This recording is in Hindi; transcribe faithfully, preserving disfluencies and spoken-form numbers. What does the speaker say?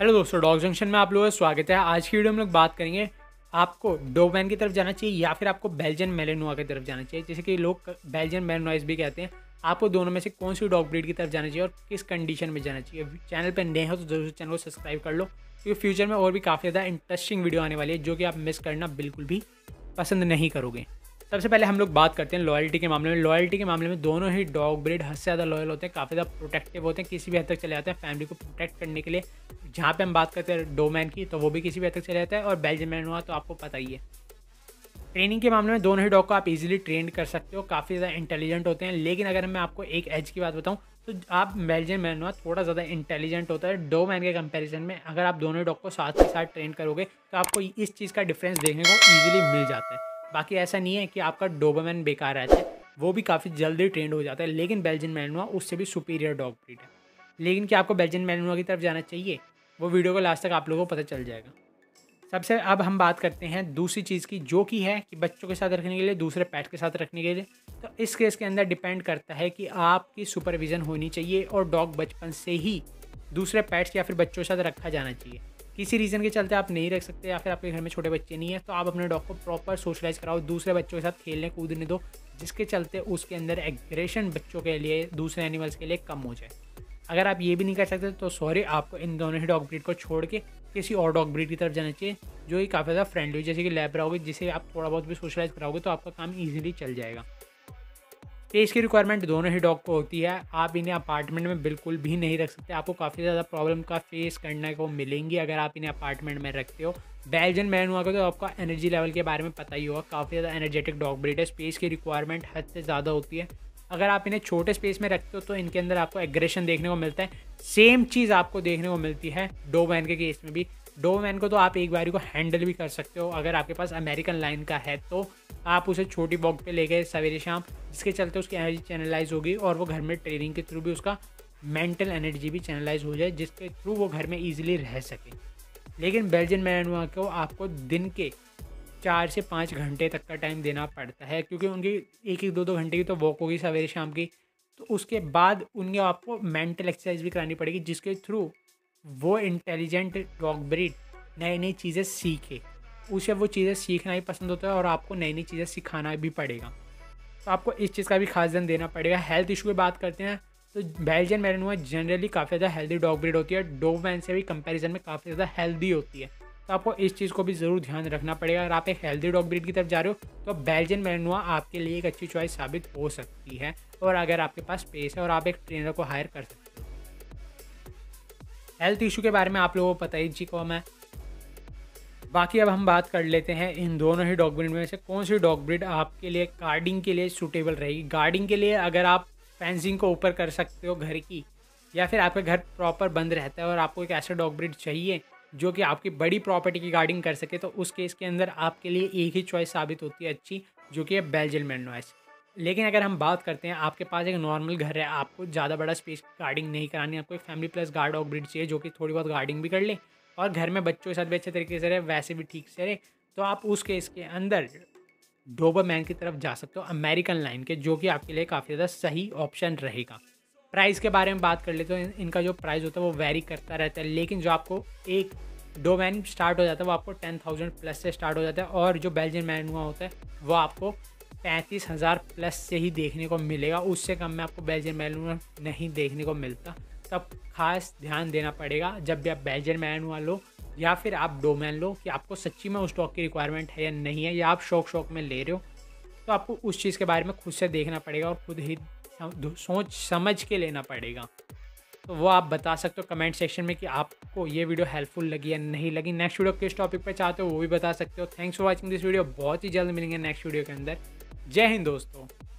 हेलो दोस्तों, डॉग जंक्शन में आप लोगों का स्वागत है। आज की वीडियो में हम लोग बात करेंगे आपको डोबरमैन की तरफ जाना चाहिए या फिर आपको बेल्जियन मैलिनोआ की तरफ जाना चाहिए, जैसे कि लोग बेल्जियन मैलिनोइस भी कहते हैं। आपको दोनों में से कौन सी डॉग ब्रीड की तरफ जाना चाहिए और किस कंडीशन में जाना चाहिए। चैनल पर नए हो तो जरूर चैनल को सब्सक्राइब कर लो, क्योंकि फ्यूचर में और भी काफ़ी ज़्यादा इंटरेस्टिंग वीडियो आने वाली है जो कि आप मिस करना बिल्कुल भी पसंद नहीं करोगे। सबसे पहले हम लोग बात करते हैं लॉयल्टी के मामले में। लॉयल्टी के मामले में दोनों ही डॉग ब्रीड हद से ज़्यादा लॉयल होते हैं, काफ़ी ज़्यादा प्रोटेक्टिव होते हैं, किसी भी हद तक चले जाते हैं फैमिली को प्रोटेक्ट करने के लिए। जहाँ पे हम बात करते हैं डोबरमैन की तो वो भी किसी भी हद तक चले जाता है, और बेल्जियन मैलिनोआ तो आपको पता ही है। ट्रेनिंग के मामले में दोनों ही डॉग को आप इजीली ट्रेन कर सकते हो, काफ़ी ज़्यादा इंटेलिजेंट होते हैं। लेकिन अगर मैं आपको एक एज की बात बताऊँ तो आप बेल्जियन मैलिनोआ थोड़ा ज़्यादा इंटेलिजेंट होता है डोबरमैन के कंपैरिजन में। अगर आप दोनों डॉग को साथ ही साथ ट्रेन करोगे तो आपको इस चीज़ का डिफरेंस देखने को ईजिली मिल जाता है। बाकी ऐसा नहीं है कि आपका डोबरमैन बेकार रहता है, वो भी काफ़ी जल्दी ट्रेंड हो जाता है, लेकिन बेल्जियन मैलिनोआ उससे भी सुपीरियर डॉग ब्रीड है। लेकिन क्या आपको बेल्जियन मैलिनोआ की तरफ जाना चाहिए, वो वीडियो को लास्ट तक आप लोगों को पता चल जाएगा। सबसे अब हम बात करते हैं दूसरी चीज़ की, जो कि है कि बच्चों के साथ रखने के लिए, दूसरे पैट के साथ रखने के लिए। तो इस केस के अंदर डिपेंड करता है कि आपकी सुपरविज़न होनी चाहिए और डॉग बचपन से ही दूसरे पैट्स या फिर बच्चों के साथ रखा जाना चाहिए। किसी रीज़न के चलते आप नहीं रख सकते या फिर आपके घर में छोटे बच्चे नहीं है, तो आप अपने डॉग को प्रॉपर सोशलाइज कराओ, दूसरे बच्चों के साथ खेलने कूदने दो, जिसके चलते उसके अंदर एग्रेशन बच्चों के लिए, दूसरे एनिमल्स के लिए कम हो जाए। अगर आप ये भी नहीं कर सकते तो सॉरी, आपको इन दोनों ही डॉग ब्रीड को छोड़ के किसी और डॉग ब्रीड की तरफ जाना चाहिए जो कि काफ़ी ज़्यादा फ्रेंडली हो, जैसे कि लैब्रा होगी, जिसे आप थोड़ा बहुत भी सोशलाइज कराओगे तो आपका काम ईजिली चल जाएगा। स्पेस की रिक्वायरमेंट दोनों ही डॉग को होती है, आप इन्हें अपार्टमेंट में बिल्कुल भी नहीं रख सकते। आपको काफ़ी ज़्यादा प्रॉब्लम का फेस करने को मिलेंगी अगर आप इन्हें अपार्टमेंट में रखते हो। बेल्जियन मैलिनोआ का तो आपका एनर्जी लेवल के बारे में पता ही होगा, काफ़ी ज़्यादा एनर्जेटिक डॉग ब्रीड है, स्पेस की रिक्वायरमेंट हद से ज़्यादा होती है। अगर आप इन्हें छोटे स्पेस में रखते हो तो इनके अंदर आपको एग्रेशन देखने को मिलता है। सेम चीज़ आपको देखने को मिलती है डोबरमैन के केस में भी। डोबरमैन को तो आप एक बारी को हैंडल भी कर सकते हो, अगर आपके पास अमेरिकन लाइन का है तो आप उसे छोटी वॉक पे ले गए सवेरे शाम, जिसके चलते उसकी एनर्जी चैनलाइज होगी और वो घर में ट्रेनिंग के थ्रू भी उसका मेंटल एनर्जी भी चैनलाइज हो जाए, जिसके थ्रू वो घर में इजीली रह सके। लेकिन बेल्जियन मैलिनोआ को आपको दिन के चार से पाँच घंटे तक का टाइम देना पड़ता है, क्योंकि उनकी एक एक दो दो घंटे की तो वॉक होगी सवेरे शाम की, तो उसके बाद उनके आपको मेंटल एक्सरसाइज भी करानी पड़ेगी, जिसके थ्रू वो इंटेलिजेंट डॉग ब्रीड नई नई चीज़ें सीखे। उसे वो चीज़ें सीखना ही पसंद होता है और आपको नई नई चीज़ें सिखाना भी पड़ेगा, तो आपको इस चीज़ का भी खास ध्यान देना पड़ेगा। हेल्थ इशू की बात करते हैं तो बेल्जियन मैलिनोआ जनरली काफ़ी ज़्यादा हेल्दी डॉग ब्रीड होती है, डोबरमैन से भी कंपैरिजन में काफ़ी ज़्यादा हेल्दी होती है, तो आपको इस चीज़ को भी ज़रूर ध्यान रखना पड़ेगा। अगर आप एक हेल्दी डॉग ब्रीड की तरफ जा रहे हो तो बेल्जियन मैलिनोआ आपके लिए एक अच्छी चॉइस साबित हो सकती है, और अगर आपके पास स्पेस है और आप एक ट्रेनर को हायर कर सकते हो। हेल्थ इशू के बारे में आप लोगों को पता ही जी कौन है। बाकी अब हम बात कर लेते हैं इन दोनों ही डॉग ब्रीड में से कौन सी डॉग ब्रीड आपके लिए गार्डिंग के लिए सूटेबल रहेगी। गार्डिंग के लिए अगर आप फेंसिंग को ऊपर कर सकते हो घर की, या फिर आपका घर प्रॉपर बंद रहता है और आपको एक ऐसा डॉग ब्रीड चाहिए जो कि आपकी बड़ी प्रॉपर्टी की गार्डिंग कर सके, तो उस केस के अंदर आपके लिए एक ही चॉइस साबित होती है अच्छी, जो कि है बेल्जियन मैलिनोइस। लेकिन अगर हम बात करते हैं आपके पास एक नॉर्मल घर है, आपको ज़्यादा बड़ा स्पेस गार्डिंग नहीं करानी, आपको एक family plus guard dog breed चाहिए जो कि थोड़ी बहुत गार्डिंग भी कर ले और घर में बच्चों के साथ भी अच्छे तरीके से रहे, वैसे भी ठीक से रहे, तो आप उस केस के अंदर डोबरमैन की तरफ जा सकते हो अमेरिकन लाइन के, जो कि आपके लिए काफ़ी ज़्यादा सही ऑप्शन रहेगा। प्राइस के बारे में बात कर लेते हो, इनका जो प्राइस होता है वो वेरी करता रहता है, लेकिन जो आपको एक डोबरमैन स्टार्ट हो जाता है वो आपको टेन थाउजेंड प्लस से स्टार्ट हो जाता है, और जो बेल्जियन मैलिनोआ होता है वो आपको पैंतीस हज़ार प्लस से ही देखने को मिलेगा। उससे कम में आपको बेल्जियन मैलिनोआ नहीं देखने को मिलता, तब खास ध्यान देना पड़ेगा जब भी आप बेल्जियन मैलिनोआ लो या फिर आप डोबरमैन लो, कि आपको सच्ची में उस डॉग की रिक्वायरमेंट है या नहीं है, या आप शौक शौक में ले रहे हो, तो आपको उस चीज़ के बारे में खुद से देखना पड़ेगा और खुद ही सोच समझ के लेना पड़ेगा। तो वो आप बता सकते हो कमेंट सेक्शन में कि आपको ये वीडियो हेल्पफुल लगी या नहीं लगी। नेक्स्ट वीडियो किस टॉपिक पर चाहते हो वो भी बता सकते हो। Thanks for watching this video, बहुत ही जल्द मिलेंगे नेक्स्ट वीडियो के अंदर। जय हिंद दोस्तों।